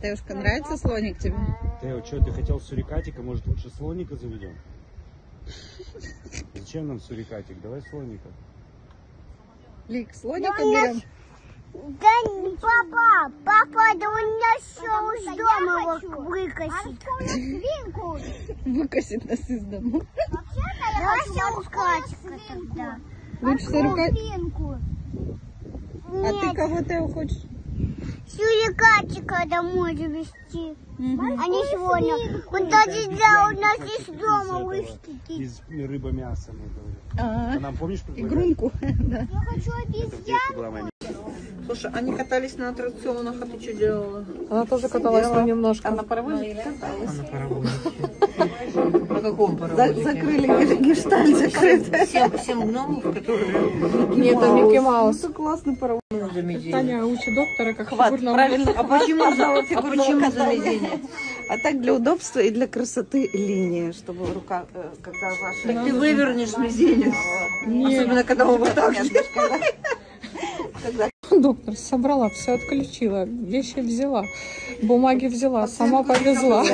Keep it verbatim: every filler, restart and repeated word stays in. Теошка, нравится слоник тебе? Тео, что ты хотел сурикатика? Может, лучше слоника заведем? Зачем нам сурикатик? Давай слоника. Лик, слоника берем? Да, папа, папа, да у меня все из дома выкосит. Выкосит нас из дома. Вообще-то я сурикатика. А ты кого, Тео, хочешь? Сурикатика домой завести, угу. А не сегодня. Он даже да, у нас из дома вышли. Из рыба мяса, мы говорим. А, -а, -а. а нам, помнишь, игрунку? Да. Я хочу обезьянку. Слушай, они катались на аттракционах, а ты что делала? Она тоже каталась, но немножко. А на паровозике каталась. А на паровозике. На каком паровозике? Закрыли гештальт, закрыт. Семь гномов, которые... Нет, это Микки Маус. Классный паровоз. Таня учит доктора, как фигурного. Правильно. А почему зала фигурного заведения? А так для удобства и для красоты линии, чтобы рука, когда ваша... Так ты вывернешь мизинец. Особенно, когда он вот так делает. Доктор собрала, все отключила, вещи взяла, бумаги взяла, сама повезла.